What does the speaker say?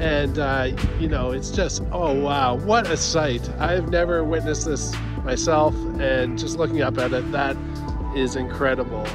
And, you know, it's just, oh, wow, what a sight. I've never witnessed this myself, and just looking up at it, that is incredible.